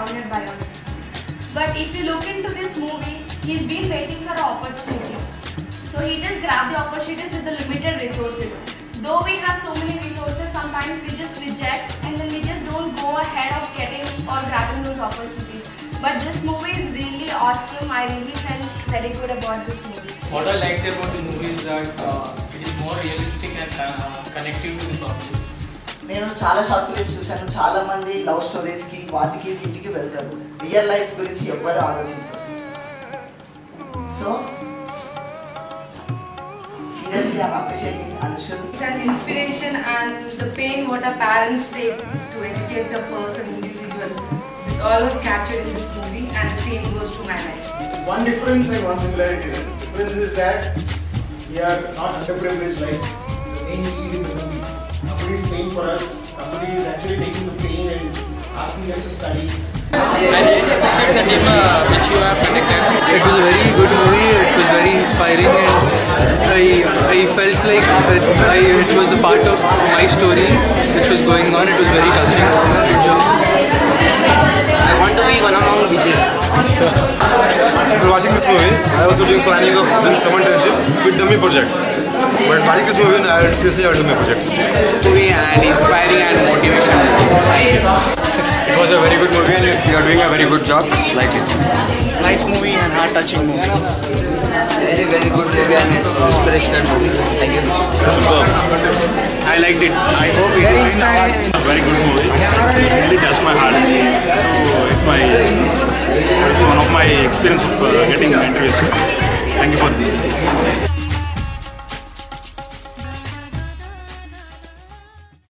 surrounded by us. But if you look into this movie, he's been waiting for an opportunity. So he just grabbed the opportunities with the limited resources. Though we have so many resources, sometimes we just reject and then we just don't go ahead of getting or grabbing those opportunities. But this movie is really awesome. I really felt very good about this movie. What I liked about the movie is that it is more realistic and connective to the public. నేను చాలా short films చూసాను. చాలా మంది love stories కి వాటికి వీటికి వెళ్తారు, real life గురించి ఎవ్వరు ఆలోచించరు. So seriously I appreciate Anusha. It's an inspiration and the pain what our parents take to educate a person individual. It's all was captured in this movie and the same goes to my life. One difference and one similarity. The difference is that we are not underprivileged like any individual. Somebody is paying for us, somebody is actually taking the pain and asking us to study. The team which you have conducted, it was a very good movie, it was very inspiring and I felt like it was a part of my story which was going on. It was very touching. Good job. I want to be one among Vijay. After watching this movie, I was doing planning of doing some internship with dummy project. But watching this movie, I seriously had to make projects. Movie and inspiring and motivation. It was a very good movie and you are doing a very good job. Like it. Nice movie and heart touching movie. Very very good movie and it's inspirational movie. Thank you. Superb. I liked it. I hope it is a very good movie. It really touched my heart. So it's one of my experience of getting interviews. Thank you for this.